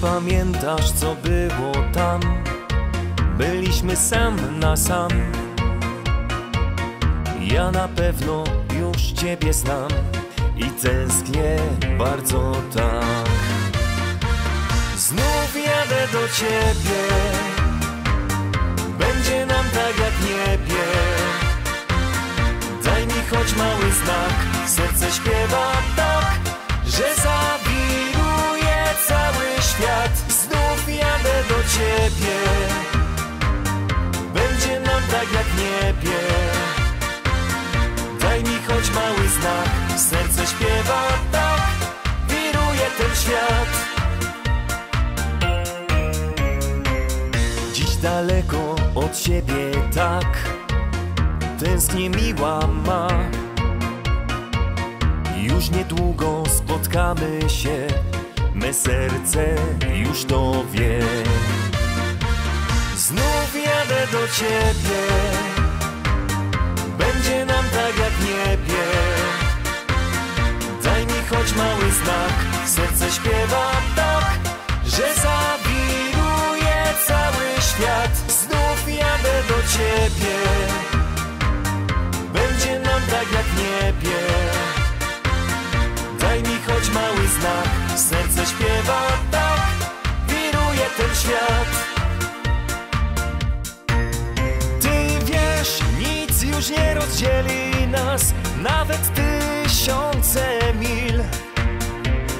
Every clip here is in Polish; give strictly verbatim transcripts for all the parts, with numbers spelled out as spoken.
pamiętasz, co było tam? Byliśmy sam na sam. Ja na pewno już ciebie znam i tęsknię bardzo tak. Znów jadę do ciebie, będzie nam tak jak w niebie. Daj mi choć mały znak, serce śpiewa tak, że zawiruje cały świat. Znów jadę do ciebie, będzie nam tak jak w niebie. Daj mi choć mały znak, serce śpiewa tak, wiruje ten świat. Daleko od siebie tak tęsknię, miła ma. Już niedługo spotkamy się, me serce już to wie. Znów jadę do ciebie, będzie nam tak jak w niebie. Daj mi choć mały znak, serce śpiewa tak, że zawiruje cały. Znów jadę do ciebie, będzie nam tak jak w niebie. Daj mi choć mały znak, serce śpiewa tak, wiruje ten świat. Ty wiesz, nic już nie rozdzieli nas, nawet tysiące mil.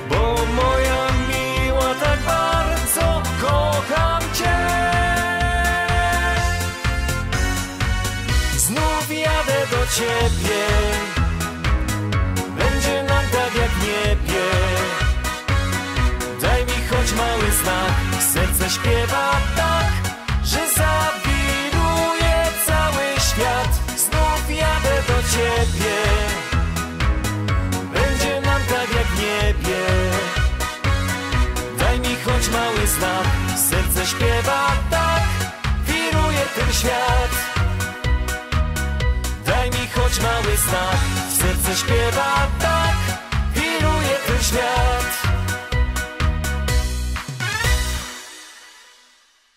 Bo moja miła, tak bardzo kocham cię. Do ciebie, będzie nam tak jak w niebie. Daj mi choć mały znak, serce śpiewa tak, że zawiruje cały świat. Znów jadę do ciebie, będzie nam tak jak w niebie. Daj mi choć mały znak, serce śpiewa tak, wiruje ten świat. Daj mi choć mały znak, serce śpiewa